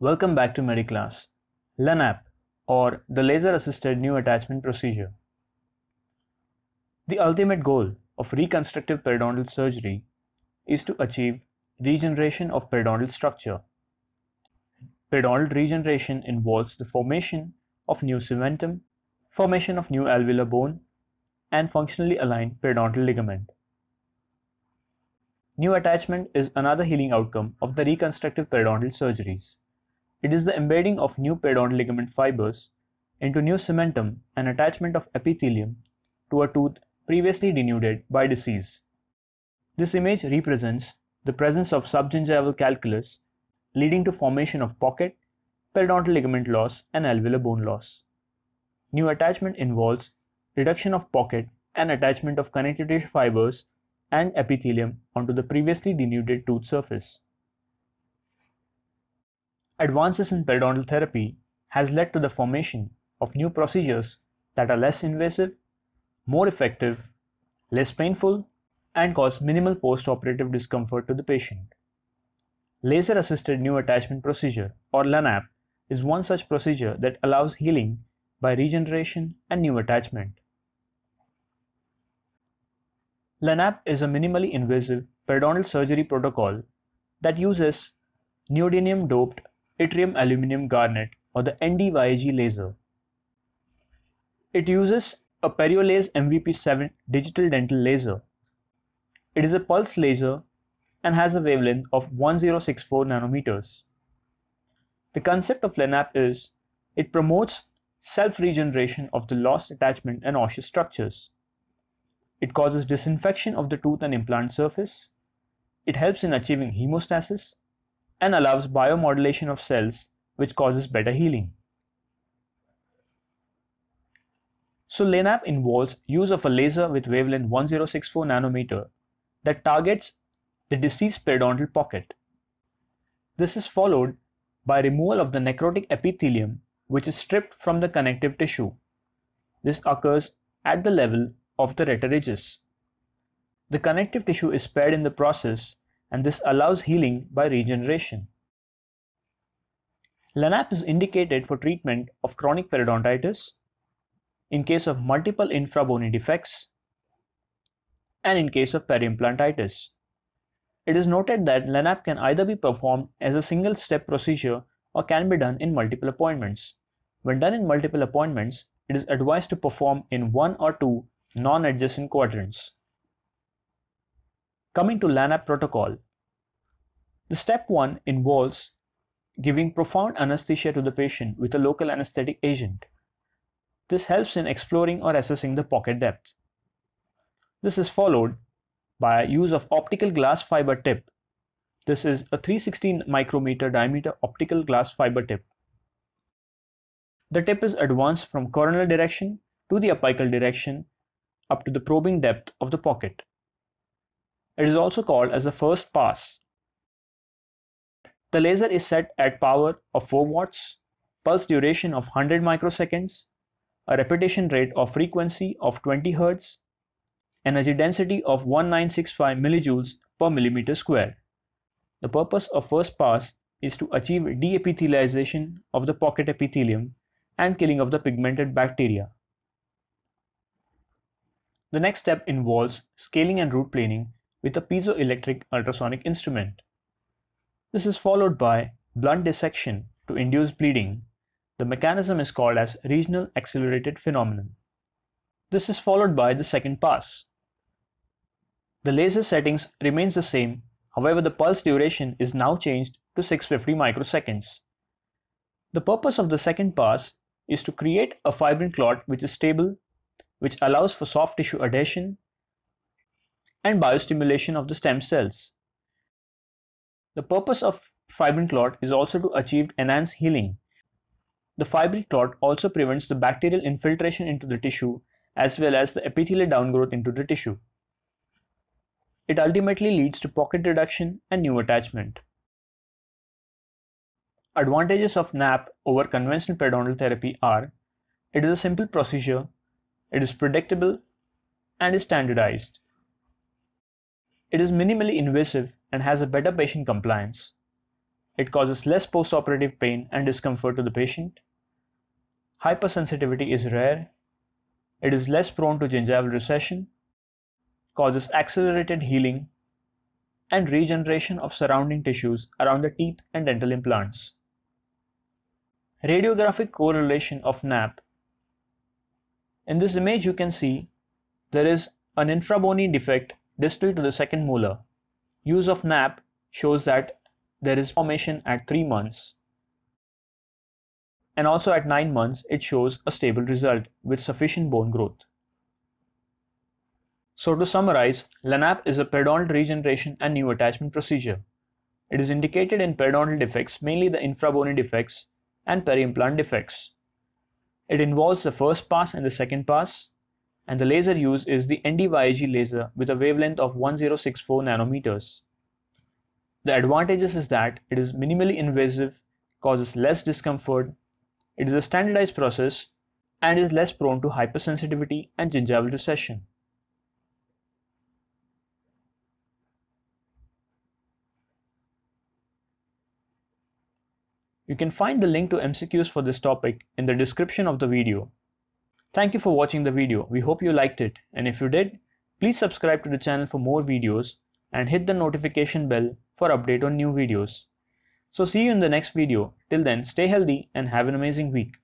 Welcome back to MediClass. LANAP, or the Laser Assisted New Attachment Procedure. The ultimate goal of reconstructive periodontal surgery is to achieve regeneration of periodontal structure. Periodontal regeneration involves the formation of new cementum, formation of new alveolar bone, and functionally aligned periodontal ligament. New attachment is another healing outcome of the reconstructive periodontal surgeries. It is the embedding of new periodontal ligament fibers into new cementum and attachment of epithelium to a tooth previously denuded by disease. This image represents the presence of subgingival calculus, leading to formation of pocket, periodontal ligament loss, and alveolar bone loss. New attachment involves reduction of pocket and attachment of connective tissue fibers and epithelium onto the previously denuded tooth surface. Advances in periodontal therapy has led to the formation of new procedures that are less invasive, more effective, less painful, and cause minimal post-operative discomfort to the patient. Laser-assisted new attachment procedure, or LANAP, is one such procedure that allows healing by regeneration and new attachment. LANAP is a minimally invasive periodontal surgery protocol that uses neodymium-doped Yttrium Aluminium Garnet, or the Nd:YAG laser. It uses a Periolase MVP7 digital dental laser. It is a pulse laser and has a wavelength of 1064 nanometers. The concept of LANAP is it promotes self-regeneration of the lost attachment and osseous structures. It causes disinfection of the tooth and implant surface. It helps in achieving hemostasis and allows biomodulation of cells, which causes better healing. So LANAP involves use of a laser with wavelength 1064 nanometer that targets the diseased periodontal pocket. This is followed by removal of the necrotic epithelium, which is stripped from the connective tissue. This occurs at the level of the rete ridges. The connective tissue is spared in the process, and this allows healing by regeneration. LANAP is indicated for treatment of chronic periodontitis, in case of multiple infrabony defects, and in case of periimplantitis. It is noted that LANAP can either be performed as a single-step procedure or can be done in multiple appointments. When done in multiple appointments, it is advised to perform in one or two non-adjacent quadrants. Coming to LANAP protocol, the step 1 involves giving profound anesthesia to the patient with a local anesthetic agent. This helps in exploring or assessing the pocket depth. This is followed by use of optical glass fiber tip. This is a 316 micrometer diameter optical glass fiber tip. The tip is advanced from coronal direction to the apical direction up to the probing depth of the pocket. It is also called as the first pass. The laser is set at power of 4 watts, pulse duration of 100 microseconds, a repetition rate or frequency of 20 Hz, energy density of 1965 millijoules per millimeter square. The purpose of first pass is to achieve deepithelialization of the pocket epithelium and killing of the pigmented bacteria. The next step involves scaling and root planing with a piezoelectric ultrasonic instrument. This is followed by blunt dissection to induce bleeding. The mechanism is called as regional accelerated phenomenon. This is followed by the second pass. The laser settings remains the same, however the pulse duration is now changed to 650 microseconds. The purpose of the second pass is to create a fibrin clot which is stable, which allows for soft tissue adhesion and biostimulation of the stem cells. The purpose of fibrin clot is also to achieve enhanced healing. The fibrin clot also prevents the bacterial infiltration into the tissue as well as the epithelial downgrowth into the tissue. It ultimately leads to pocket reduction and new attachment. Advantages of NAP over conventional periodontal therapy are: it is a simple procedure, it is predictable, and is standardized. It is minimally invasive and has a better patient compliance. It causes less postoperative pain and discomfort to the patient. Hypersensitivity is rare. It is less prone to gingival recession, causes accelerated healing and regeneration of surrounding tissues around the teeth and dental implants. Radiographic correlation of NAP. In this image you can see there is an infrabony defect distal to the second molar. Use of NAP shows that there is formation at 3 months. And also at 9 months it shows a stable result with sufficient bone growth. So to summarize, LANAP is a periodontal regeneration and new attachment procedure. It is indicated in periodontal defects, mainly the infrabony defects and peri-implant defects. It involves the first pass and the second pass, and the laser used is the Nd:YAG laser with a wavelength of 1064 nanometers. The advantages is that it is minimally invasive, causes less discomfort, it is a standardized process and is less prone to hypersensitivity and gingival recession. You can find the link to MCQs for this topic in the description of the video. Thank you for watching the video. We hope you liked it, and if you did, please subscribe to the channel for more videos and hit the notification bell for update on new videos. So see you in the next video. Till then, stay healthy and have an amazing week.